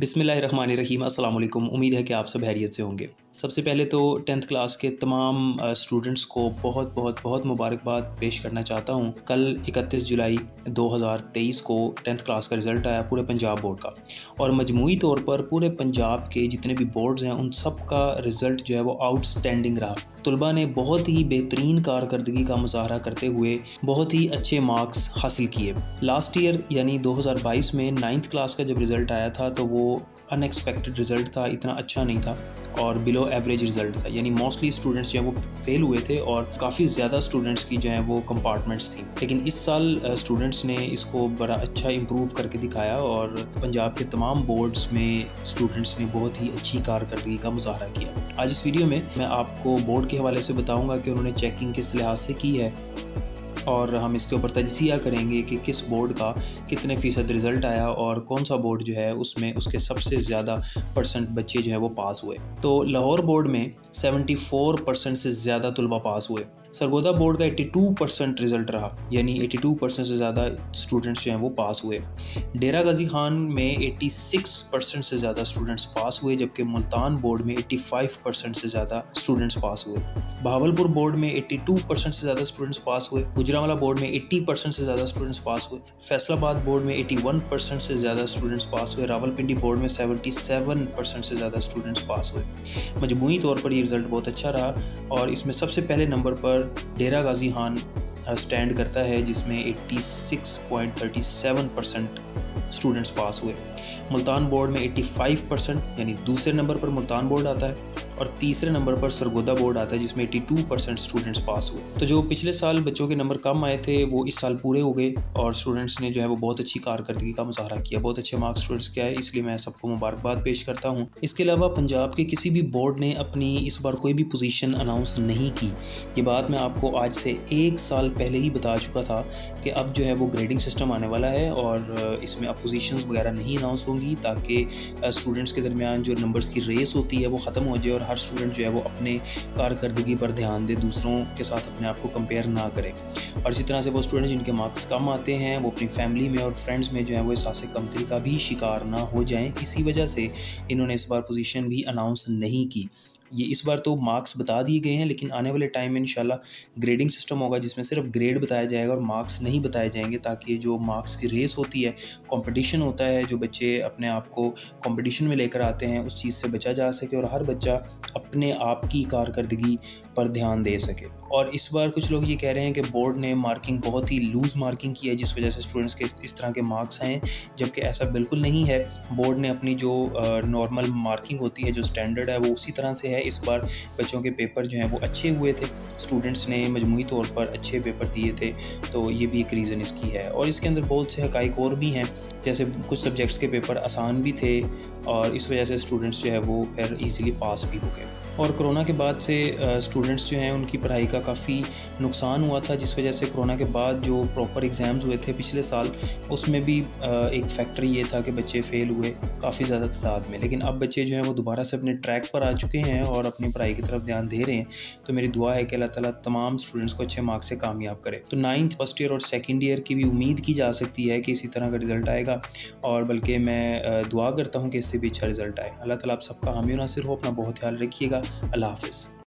बिस्मिल्लाहिर्रहमानिर्रहीम अस्सलाम वालेकुम। उम्मीद है कि आप सब खैरियत से होंगे। सबसे पहले तो 10th क्लास के तमाम स्टूडेंट्स को बहुत बहुत बहुत मुबारकबाद पेश करना चाहता हूं। कल 31 जुलाई 2023 को 10th क्लास का रिज़ल्ट आया पूरे पंजाब बोर्ड का, और मजमूई तौर पर पूरे पंजाब के जितने भी बोर्ड्स हैं उन सब का रिज़ल्ट जो है वो आउटस्टैंडिंग रहा। तलबा ने बहुत ही बेहतरीन कारकर्दगी का मुजाहरा करते हुए बहुत ही अच्छे मार्क्स हासिल किए। लास्ट ईयर यानी 2022 में 9th क्लास का जब रिज़ल्ट आया था तो वो अनएक्सपेक्टेड रिज़ल्ट था, इतना अच्छा नहीं था और बिलो एवरेज रिज़ल्ट था। यानी मोस्टली स्टूडेंट्स जो है वो फेल हुए थे और काफ़ी ज़्यादा स्टूडेंट्स की जो है वो कंपार्टमेंट्स थी। लेकिन इस साल स्टूडेंट्स ने इसको बड़ा अच्छा इम्प्रूव करके दिखाया और पंजाब के तमाम बोर्ड्स में स्टूडेंट्स ने बहुत ही अच्छी कारकर्दगी का मुजाहरा किया। आज इस वीडियो में मैं आपको बोर्ड के हवाले से बताऊँगा कि उन्होंने चेकिंग किस लिहाज से की है, और हम इसके ऊपर तजिया करेंगे कि किस बोर्ड का कितने फ़ीसद रिज़ल्ट आया और कौन सा बोर्ड जो है उसमें उसके सबसे ज़्यादा परसेंट बच्चे जो है वो पास हुए। तो लाहौर बोर्ड में 74% से ज़्यादा तलबा पास हुए। सरगोदा बोर्ड का 82% रिज़ल्ट रहा, यानी 82% से ज़्यादा स्टूडेंट्स जो हैं वो पास हुए। डेरा गाजी खान में 86% से ज़्यादा स्टूडेंट्स पास हुए, जबकि मुल्तान बोर्ड में 85% से ज़्यादा स्टूडेंट्स पास हुए। बहावलपुर बोर्ड में 82% से ज़्यादा स्टूडेंट्स पास हुए। गुजरांवाला बोर्ड में 80% से ज़्यादा स्टूडेंट्स पास हुए। फैसलाबाद बोर्ड में 81% से ज़्यादा स्टूडेंट्स पास हुए। रावलपिंडी बोर्ड में 77% से ज़्यादा स्टूडेंट्स पास हुए। मजमूई तौर पर ये रिज़ल्ट बहुत अच्छा रहा और इसमें सबसे पहले नंबर पर डेरा गाजी खान स्टैंड करता है, जिसमें 86.37% स्टूडेंट्स पास हुए। मुल्तान बोर्ड में 85% यानी दूसरे नंबर पर मुल्तान बोर्ड आता है, और तीसरे नंबर पर सरगोदा बोर्ड आता है जिसमें 82% स्टूडेंट्स पास हुए। तो जो पिछले साल बच्चों के नंबर कम आए थे वो इस साल पूरे हो गए और स्टूडेंट्स ने जो है वो बहुत अच्छी कारकर्दगी का मुजाहरा किया, बहुत अच्छे मार्क्स स्टूडेंट्स के आए, इसलिए मैं सबको मुबारकबाद पेश करता हूँ। इसके अलावा पंजाब के किसी भी बोर्ड ने अपनी इस बार कोई भी पोजीशन अनाउंस नहीं की। ये बात मैं आपको आज से 1 साल पहले ही बता चुका था कि अब जो है वो ग्रेडिंग सिस्टम आने वाला है और इसमें अब पोजीशंस वगैरह नहीं अनाउंस होंगी, ताकि स्टूडेंट्स के दरमियान जो नंबर्स की रेस होती है वो ख़त्म हो जाए और हर स्टूडेंट जो है वो अपने कारकर्दगी पर ध्यान दे, दूसरों के साथ अपने आप को कंपेयर ना करें। और इसी तरह से वो स्टूडेंट्स जिनके मार्क्स कम आते हैं वो अपनी फैमिली में और फ्रेंड्स में जो है वो एहसास कमतरी का भी शिकार ना हो जाएं। इसी वजह से इन्होंने इस बार पोजीशन भी अनाउंस नहीं की। ये इस बार तो मार्क्स बता दिए गए हैं, लेकिन आने वाले टाइम में इंशाल्लाह ग्रेडिंग सिस्टम होगा जिसमें सिर्फ ग्रेड बताया जाएगा और मार्क्स नहीं बताए जाएंगे, ताकि जो मार्क्स की रेस होती है, कंपटीशन होता है, जो बच्चे अपने आप को कंपटीशन में लेकर आते हैं उस चीज़ से बचा जा सके और हर बच्चा अपने आप की कारकर्दगी पर ध्यान दे सके। और इस बार कुछ लोग ये कह रहे हैं कि बोर्ड ने मार्किंग बहुत ही लूज़ मार्किंग की है जिस वजह से स्टूडेंट्स के इस तरह के मार्क्स आए, जबकि ऐसा बिल्कुल नहीं है। बोर्ड ने अपनी जो नॉर्मल मार्किंग होती है, जो स्टैंडर्ड है, वो उसी तरह से है। इस बार बच्चों के पेपर जो हैं वो अच्छे हुए थे, स्टूडेंट्स ने मजमूई तौर पर अच्छे पेपर दिए थे, तो ये भी एक रीज़न इसकी है। और इसके अंदर बहुत से हकाइक और भी हैं, जैसे कुछ सब्जेक्ट्स के पेपर आसान भी थे और इस वजह से स्टूडेंट्स जो है वो फिर ईज़िली पास भी हो गए। और कोरोना के बाद से स्टूडेंट्स जो हैं उनकी पढ़ाई का काफ़ी नुकसान हुआ था, जिस वजह से कोरोना के बाद जो प्रॉपर एग्ज़ाम्स हुए थे पिछले साल, उसमें भी एक फैक्टर ये था कि बच्चे फ़ेल हुए काफ़ी ज़्यादा तादाद में। लेकिन अब बच्चे जो हैं वो दोबारा से अपने ट्रैक पर आ चुके हैं और अपनी पढ़ाई की तरफ ध्यान दे रहे हैं। तो मेरी दुआ है कि अल्लाह ताला तमाम स्टूडेंट्स को अच्छे मार्क्स से कामयाब करे। तो 9th, फर्स्ट ईयर और सेकेंड ईयर की भी उम्मीद की जा सकती है कि इसी तरह का रिज़ल्ट आएगा, और बल्कि मैं दुआ करता हूँ कि इससे भी अच्छा रिज़ल्ट आए। अल्लाह ताला आप सबका हामी नासिर हो। अपना बहुत ख्याल रखिएगा। अल्लाह हाफ़िज़।